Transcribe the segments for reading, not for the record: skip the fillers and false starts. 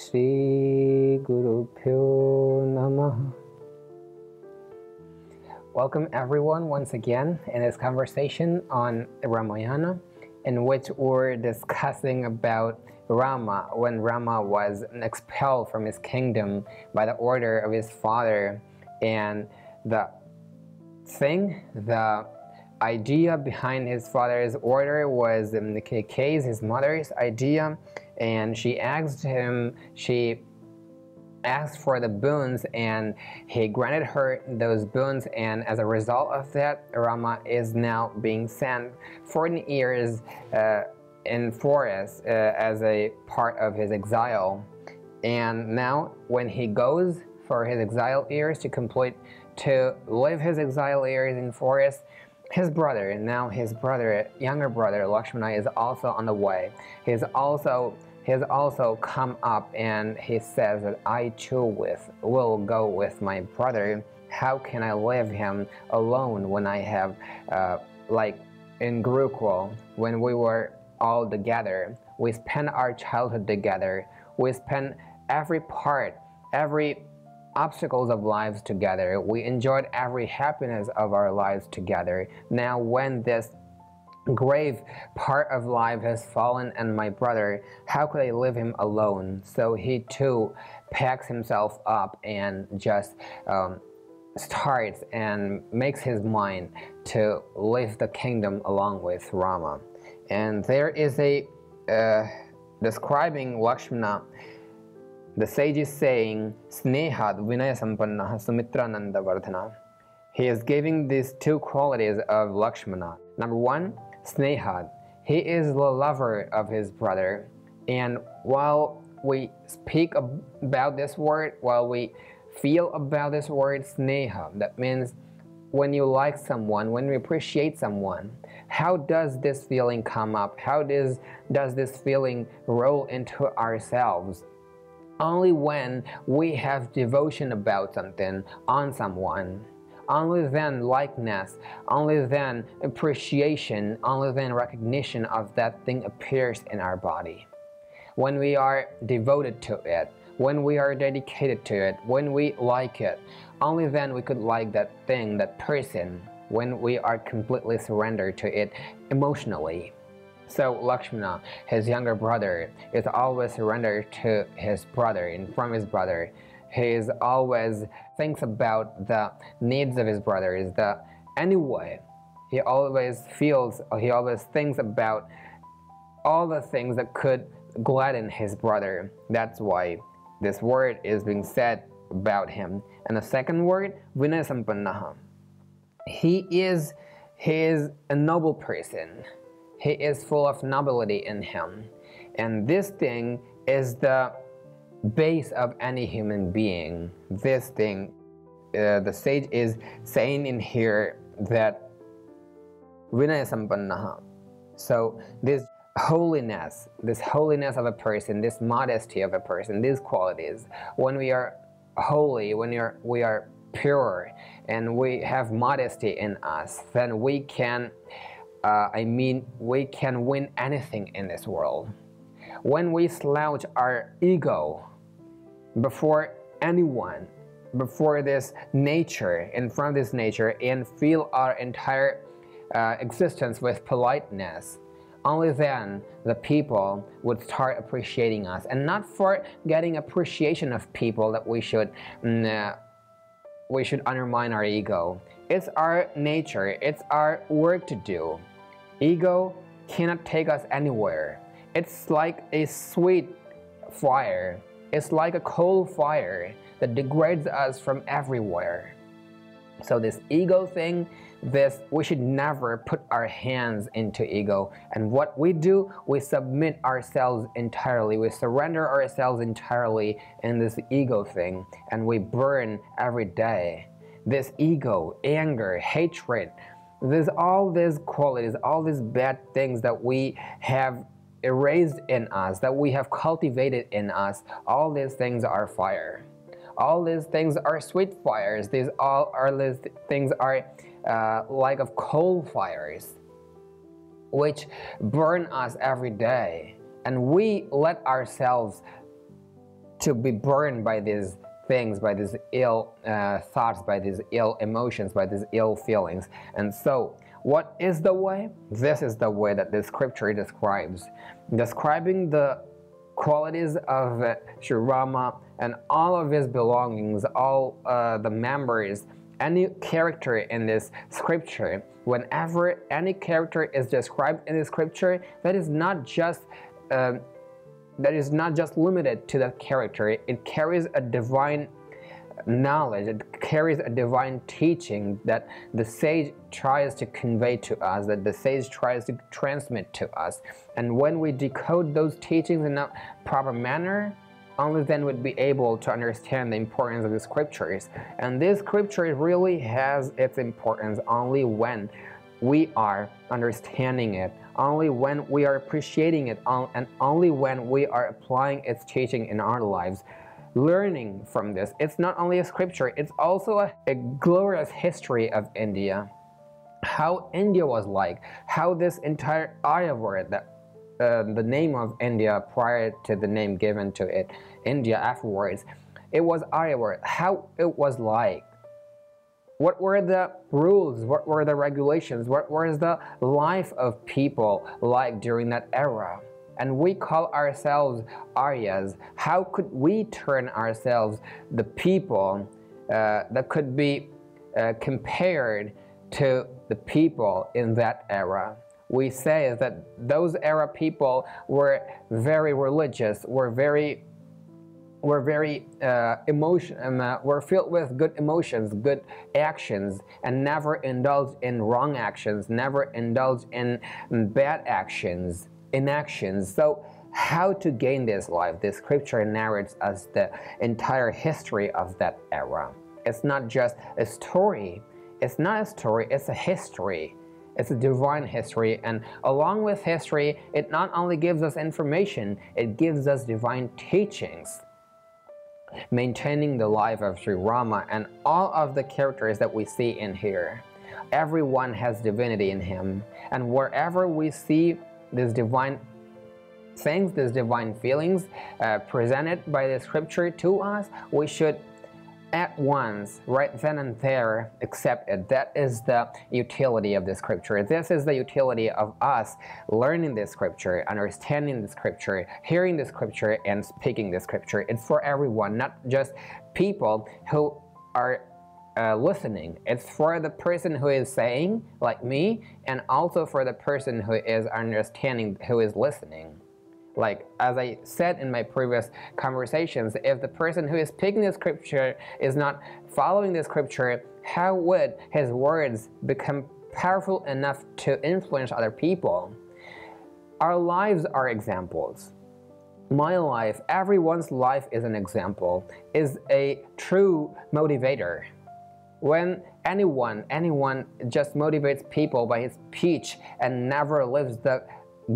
Sri Gurubhyo Namaha. Welcome everyone once again in this conversation on Ramayana, in which we're discussing about Rama, when Rama was expelled from his kingdom by the order of his father, and the idea behind his father's order was in the case his mother's idea, and she asked for the boons, and he granted her those boons, and as a result of that, Rama is now being sent 14 years in forest as a part of his exile. And now when he goes for his exile years to live his exile years in forest, his younger brother Lakshmana is also on the way. He has also come up, and he says that I too will go with my brother. How can I leave him alone when I have, like in Gurukul, when we were all together, we spent our childhood together, we spent every obstacles of lives together, we enjoyed every happiness of our lives together. Now when this grave part of life has fallen and my brother, how could I leave him alone? So he too packs himself up and just starts and makes his mind to leave the kingdom along with Rama. And there is a describing Lakshmana, the sage is saying, Snehad Vinayasampannaha Sumitrananda Vartana. He is giving these two qualities of Lakshmana. Number one, Snehad. He is the lover of his brother. And while we speak about this word, while we feel about this word, Sneha, that means when you like someone, when you appreciate someone, how does this feeling come up? How does this feeling roll into ourselves? Only when we have devotion about something, on someone. Only then likeness, only then appreciation, only then recognition of that thing appears in our body. When we are devoted to it, when we are dedicated to it, when we like it, only then we could like that thing, that person, when we are completely surrendered to it emotionally. So Lakshmana, his younger brother, is always surrendered to his brother, and from his brother. He is always thinks about the needs of his brother. He always thinks about all the things that could gladden his brother. That's why this word is being said about him. And the second word, Vinayasampannaha. He is a noble person. He is full of nobility in him. And this thing is the base of any human being. This thing, the sage is saying in here that Vinayasampannaha. So this holiness of a person, this modesty of a person, these qualities, when we are holy, when we are pure and we have modesty in us, then we can we can win anything in this world. When we slouch our ego before anyone, before this nature, in front of this nature, and fill our entire existence with politeness, only then the people would start appreciating us. And not for getting appreciation of people that we should undermine our ego. It's our nature, it's our work to do. Ego cannot take us anywhere. It's like a sweet fire. It's like a coal fire that degrades us from everywhere. So this ego thing, we should never put our hands into ego. And what we do, we submit ourselves entirely. We surrender ourselves entirely in this ego thing, and we burn every day. This ego, anger, hatred, there's all these qualities, all these bad things that we have erased in us, that we have cultivated in us, all these things are fire. All these things are sweet fires. These things are like of coal fires, which burn us every day. And we let ourselves to be burned by these things, by these ill thoughts, by these ill emotions, by these ill feelings. And so, what is the way? This is the way that the scripture describes. Describing the qualities of Sri Rama and all of his belongings, all the memories, any character in this scripture. Whenever any character is described in the scripture, that is not just limited to that character. It carries a divine knowledge, it carries a divine teaching that the sage tries to convey to us, that the sage tries to transmit to us. And when we decode those teachings in a proper manner, only then would be able to understand the importance of the scriptures. And this scripture really has its importance only when we are understanding it, only when we are appreciating it, and only when we are applying its teaching in our lives. Learning from this, it's not only a scripture, it's also a glorious history of India. How India was like, how this entire area world, the name of India prior to the name given to it, India afterwards, it was Aryavarta, how it was like. What were the rules, what were the regulations, what was the life of people like during that era? And we call ourselves Aryas. How could we turn ourselves the people that could be compared to the people in that era? We say that those era people were very religious, were filled with good emotions, good actions, and never indulged in wrong actions, never indulged in bad actions, inactions. So how to gain this life? The scripture narrates us the entire history of that era. It's not just a story. It's not a story, it's a history. It's a divine history, and along with history, it not only gives us information, it gives us divine teachings. Maintaining the life of Sri Rama and all of the characters that we see in here, everyone has divinity in him, and wherever we see these divine things, these divine feelings presented by the scripture to us, we should at once, right then and there, accept it. That is the utility of the scripture. This is the utility of us learning the scripture, understanding the scripture, hearing the scripture, and speaking the scripture. It's for everyone, not just people who are listening. It's for the person who is saying, like me, and also for the person who is understanding, who is listening. Like, as I said in my previous conversations, if the person who is speaking the scripture is not following the scripture, how would his words become powerful enough to influence other people? Our lives are examples. My life, everyone's life is an example, is a true motivator. When anyone just motivates people by his speech and never lives the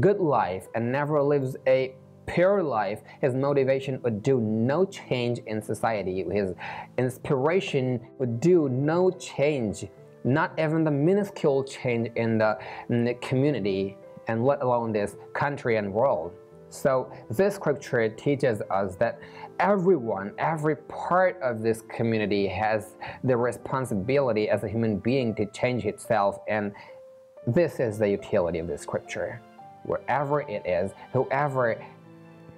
good life and never lives a pure life, his motivation would do no change in society, his inspiration would do no change, not even the minuscule change in the community, and let alone this country and world. So this scripture teaches us that everyone, every part of this community has the responsibility as a human being to change itself, and this is the utility of this scripture. Wherever it is, whoever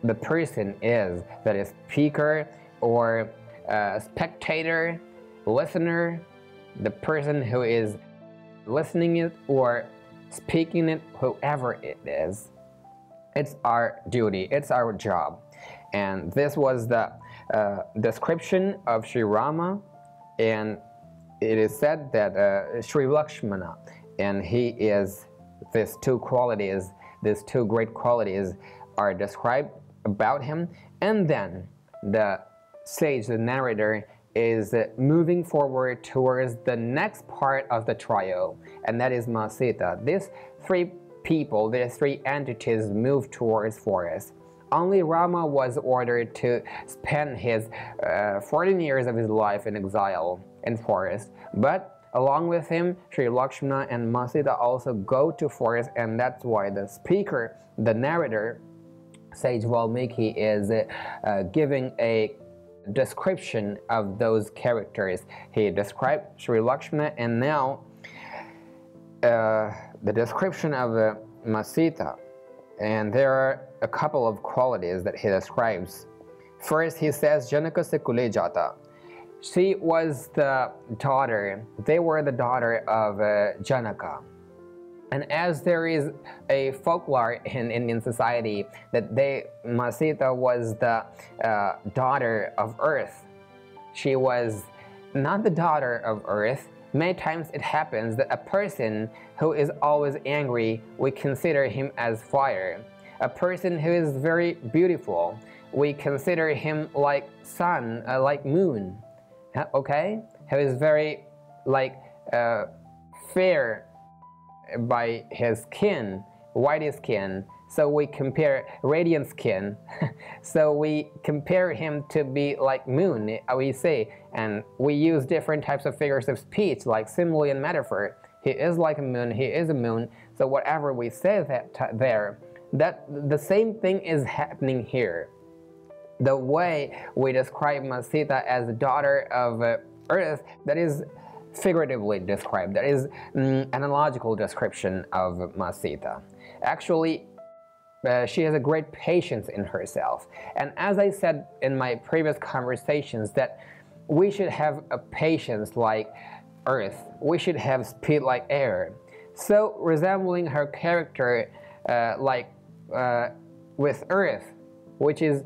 the person is, that is speaker or spectator, listener, the person who is listening it or speaking it, whoever it is, it's our duty, it's our job. And this was the description of Sri Rama, and it is said that Sri Lakshmana, and he is these two qualities. These two great qualities are described about him, and then the sage, the narrator, is moving forward towards the next part of the trio, and that is Ma Sita. These three people, these three entities move towards forest. Only Rama was ordered to spend his 14 years of his life in exile in forest, but along with him, Sri Lakshmana and Ma Sita also go to forest, and that's why the speaker, the narrator, Sage Valmiki is giving a description of those characters. He described Sri Lakshmana, and now the description of Sita. And there are a couple of qualities that he describes. First, he says, Janaka se kule jata. She was the daughter, they were the daughter of Janaka. And as there is a folklore in Indian society that Sita was the daughter of earth, she was not the daughter of earth. Many times it happens that a person who is always angry, we consider him as fire. A person who is very beautiful, we consider him like sun, like moon. Okay? Who is very like fair by his skin, white skin, so we compare radiant skin. So we compare him to be like moon, we say, and we use different types of figures of speech like simile and metaphor. He is like a moon, he is a moon. So whatever we say that the same thing is happening here. The way we describe Sita as the daughter of earth, that is figuratively described, that is analogical description of Sita. Actually, she has a great patience in herself, and as I said in my previous conversations, that we should have a patience like earth, we should have speed like air. So resembling her character with earth, which is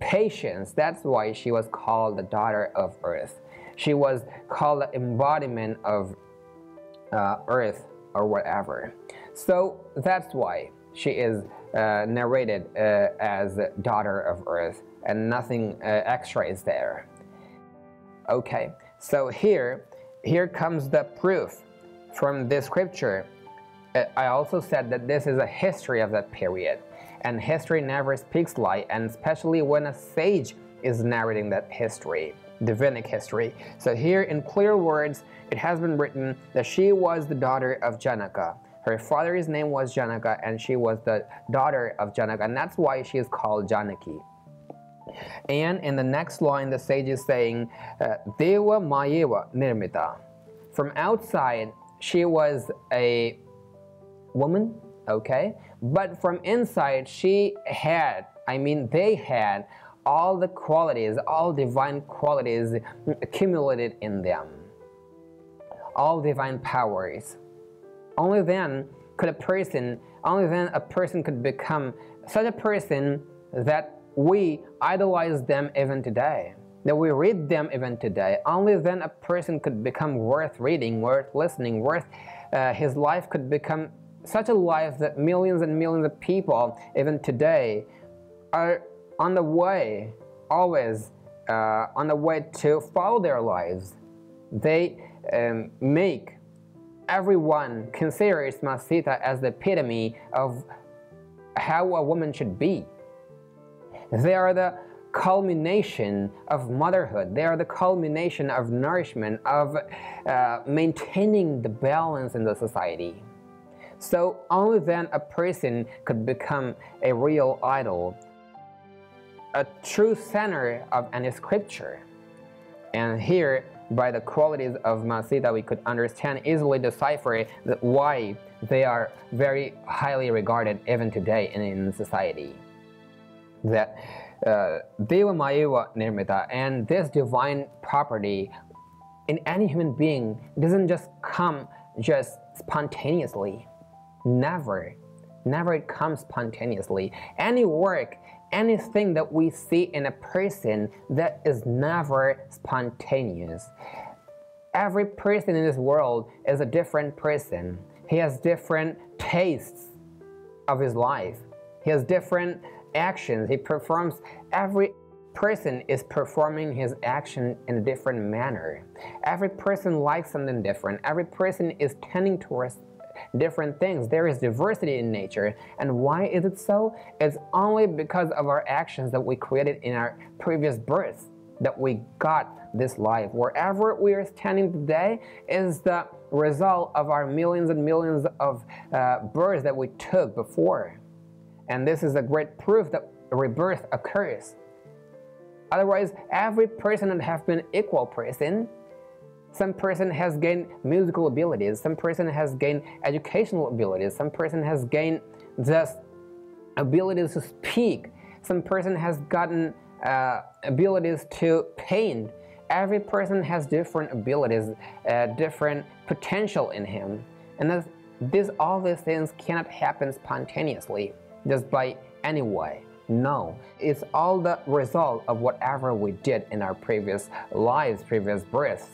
patience, that's why she was called the daughter of earth. She was called the embodiment of earth or whatever. So that's why she is narrated as daughter of earth, and nothing extra is there. Okay, so here comes the proof from this scripture. I also said that this is a history of that period, and history never speaks lie, and especially when a sage is narrating that history, divinic history. So here in clear words it has been written that she was the daughter of Janaka. Her father's name was Janaka, and she was the daughter of Janaka, and that's why she is called Janaki. And in the next line the sage is saying, Deva Mayeva Nirmita. From outside she was a woman, okay, but from inside she had, I mean they had, all the qualities, all divine qualities accumulated in them, all divine powers. Only then a person could become such a person that we idolize them even today, that we read them even today. Only then a person could become worth reading, worth listening, worth his life could become such a life that millions and millions of people even today are on the way, always on the way to follow their lives. They make everyone considers Sita as the epitome of how a woman should be. They are the culmination of motherhood. They are the culmination of nourishment, of maintaining the balance in the society. So only then a person could become a real idol, a true center of any scripture. And here, by the qualities of Sita, we could understand, easily decipher that why they are very highly regarded even today in society. That Deva Mayeva Nirmita, and this divine property in any human being doesn't just come just spontaneously. Never. Never it comes spontaneously. Any work, anything that we see in a person, that is never spontaneous. Every person in this world is a different person. He has different tastes of his life. He has different actions. He performs, every person is performing his action in a different manner. Every person likes something different. Every person is tending towards different things. There is diversity in nature. And why is it so? It's only because of our actions that we created in our previous births that we got this life. Wherever we are standing today is the result of our millions and millions of births that we took before. And this is a great proof that rebirth occurs. Otherwise, every person would have been equal person. Some person has gained musical abilities, some person has gained educational abilities, some person has gained just abilities to speak, some person has gotten abilities to paint. Every person has different abilities, different potential in him. And all these things cannot happen spontaneously, just by any way. No, it's all the result of whatever we did in our previous lives, previous births.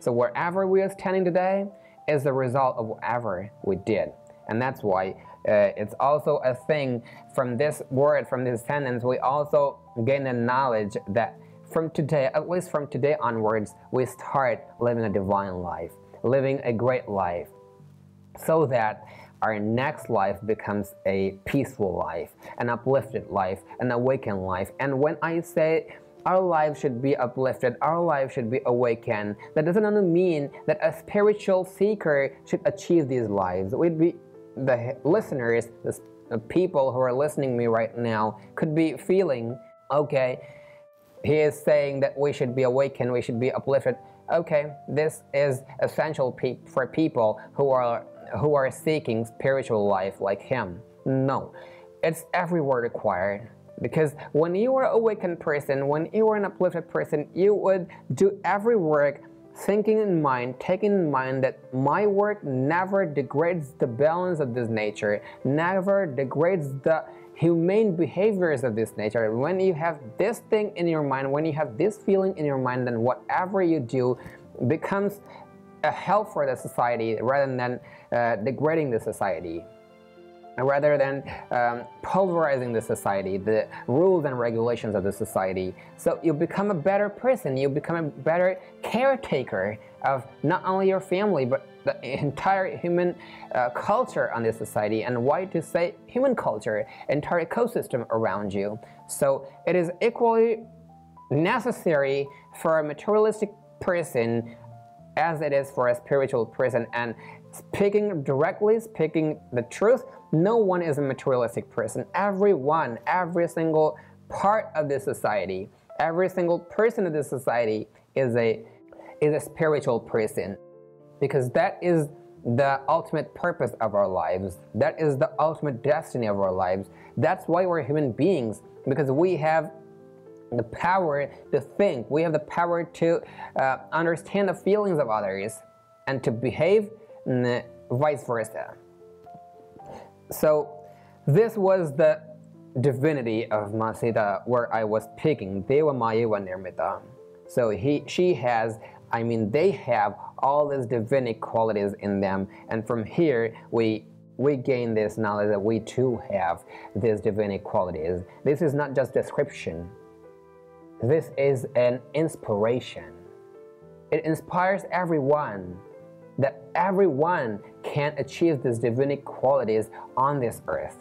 So wherever we are standing today is the result of whatever we did. And that's why it's also a thing from this word, from this sentence, we also gain the knowledge that from today, at least from today onwards, we start living a divine life, living a great life, so that our next life becomes a peaceful life, an uplifted life, an awakened life. And when I say our life should be uplifted, our life should be awakened, that doesn't only mean that a spiritual seeker should achieve these lives. We'd be, the listeners, the people who are listening to me right now, could be feeling, okay, he is saying that we should be awakened, we should be uplifted. Okay, this is essential for people who are seeking spiritual life like him. No, it's everywhere required. Because when you are an awakened person, when you are an uplifted person, you would do every work thinking in mind, taking in mind that my work never degrades the balance of this nature, never degrades the humane behaviors of this nature. When you have this thing in your mind, when you have this feeling in your mind, then whatever you do becomes a help for the society rather than degrading the society. Rather than pulverizing the society, the rules and regulations of the society. So you become a better person, you become a better caretaker of not only your family, but the entire human culture on this society, and why to say human culture, entire ecosystem around you. So it is equally necessary for a materialistic person as it is for a spiritual person. And speaking directly, speaking the truth, no one is a materialistic person. Everyone, every single part of this society, every single person of this society is a spiritual person. Because that is the ultimate purpose of our lives. That is the ultimate destiny of our lives. That's why we're human beings, because we have the power to think. We have the power to understand the feelings of others and to behave vice versa. So this was the divinity of Ma Sita where I was picking, Deva Mayeva Nirmita. So they have all these divinic qualities in them, and from here we gain this knowledge that we too have these divinic qualities. This is not just description. This is an inspiration. It inspires everyone, that everyone can achieve these divinic qualities on this earth.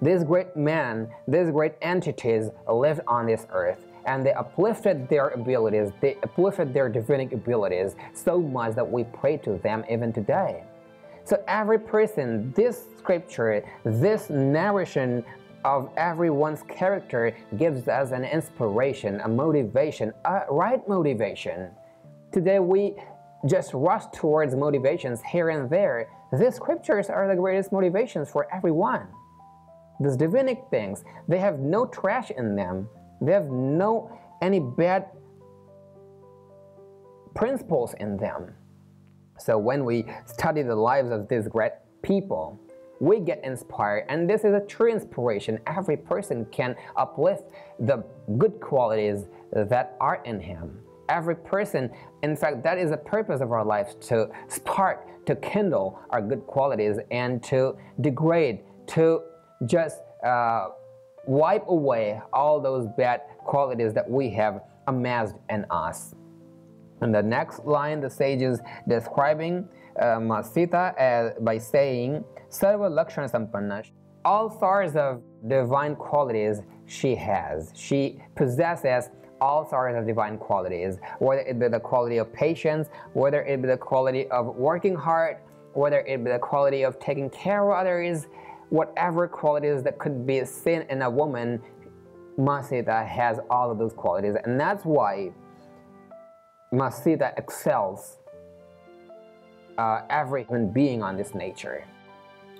These great men, these great entities lived on this earth, and they uplifted their abilities, they uplifted their divinic abilities so much that we pray to them even today. So every person, this scripture, this narration of everyone's character gives us an inspiration, a motivation, a right motivation. Today we just rush towards motivations here and there. These scriptures are the greatest motivations for everyone. These divinic things, they have no trash in them. They have no any bad principles in them. So when we study the lives of these great people, we get inspired, and this is a true inspiration. Every person can uplift the good qualities that are in him. Every person, in fact, that is the purpose of our lives, to spark, to kindle our good qualities and to degrade, to just wipe away all those bad qualities that we have amassed in us. In the next line, the sage is describing Ma Sita by saying, Sarva Lakshana Sampannaha. All sorts of divine qualities she has. She possesses all sorts of divine qualities, whether it be the quality of patience, whether it be the quality of working hard, whether it be the quality of taking care of others, whatever qualities that could be seen in a woman, Ma Sita has all of those qualities, and that's why Ma Sita excels every human being on this nature.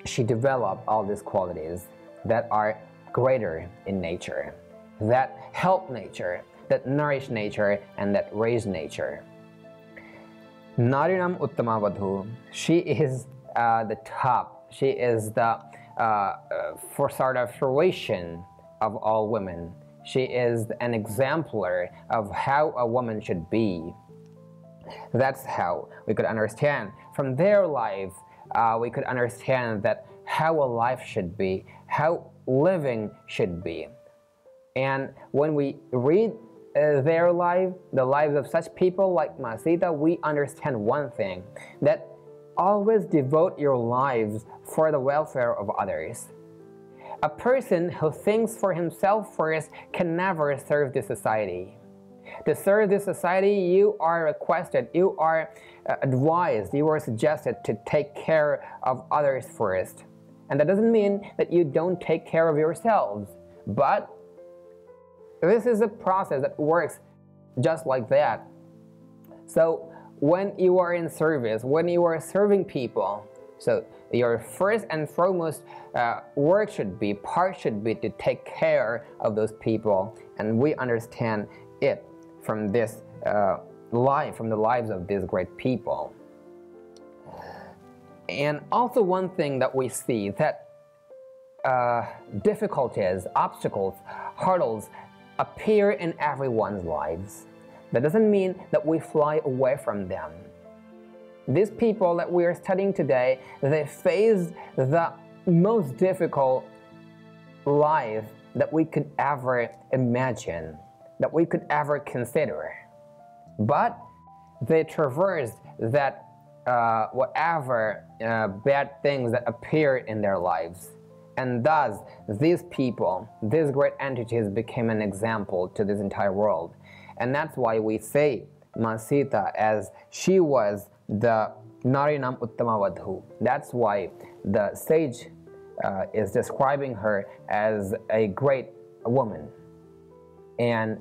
She developed all these qualities that are greater in nature, that help nature, that nourish nature, and that raise nature. Narinam Uttama Vadhu, she is the top, she is the fruition of all women. She is an exemplar of how a woman should be. That's how we could understand. From their life, we could understand that how a life should be, how living should be. And when we read their life, the lives of such people like Ma Sita, we understand one thing, that always devote your lives for the welfare of others. A person who thinks for himself first can never serve the society. To serve this society, you are requested, you are advised, you are suggested to take care of others first. And that doesn't mean that you don't take care of yourselves, but this is a process that works just like that. So when you are in service, when you are serving people, so your first and foremost work should be, part should be to take care of those people, and we understand it from this life, from the lives of these great people. And also one thing that we see, that difficulties, obstacles, hurdles appear in everyone's lives. That doesn't mean that we fly away from them. These people that we are studying today, they faced the most difficult life that we could ever imagine, that we could ever consider. But they traversed that whatever bad things that appeared in their lives. And thus, these people, these great entities became an example to this entire world. And that's why we say Ma Sita, as she was the Narinam Uttama Vadhu. That's why the sage is describing her as a great woman. And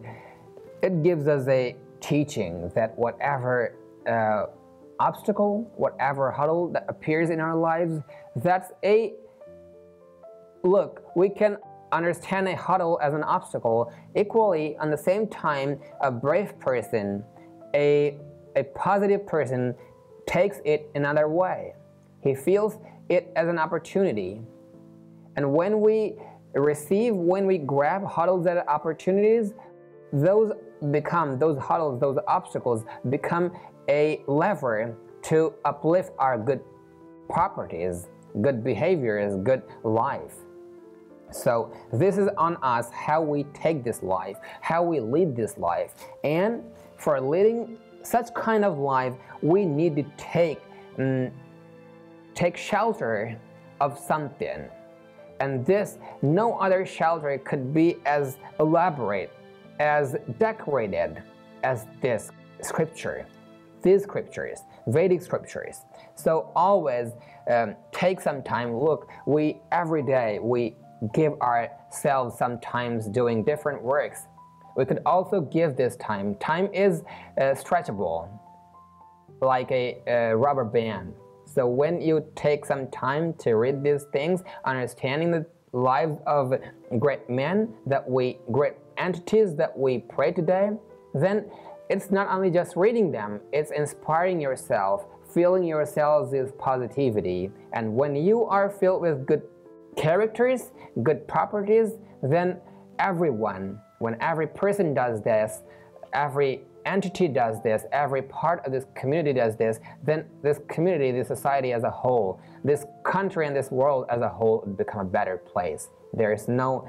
it gives us a teaching that whatever obstacle, whatever hurdle that appears in our lives, that's a look. We can understand a hurdle as an obstacle. Equally, on the same time, a brave person, a positive person takes it another way. He feels it as an opportunity. And when we receive, when we grab hurdles as opportunities, those hurdles, those obstacles become a lever to uplift our good properties, good behaviors, good life. So this is on us, how we take this life, how we lead this life. And for leading such kind of life, we need to take shelter of something. And this, no other shelter could be as elaborate, as decorated as this scripture, these scriptures, Vedic scriptures. So always take some time. Look, we every day, we give ourselves sometimes doing different works. We could also give this time. Time is stretchable, like a rubber band. So when you take some time to read these things, understanding the lives of great men, great entities that we pray today, then it's not only just reading them, it's inspiring yourself, filling yourselves with positivity. And when you are filled with good characters, good properties, then everyone, when every person does this, every entity does this, every part of this community does this, then this community, this society as a whole, this country and this world as a whole become a better place. There is no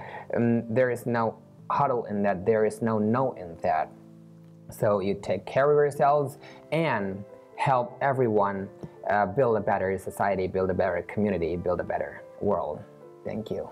huddle in that, there is no no in that. So you take care of yourselves and help everyone build a better society, build a better community, build a better world. Thank you.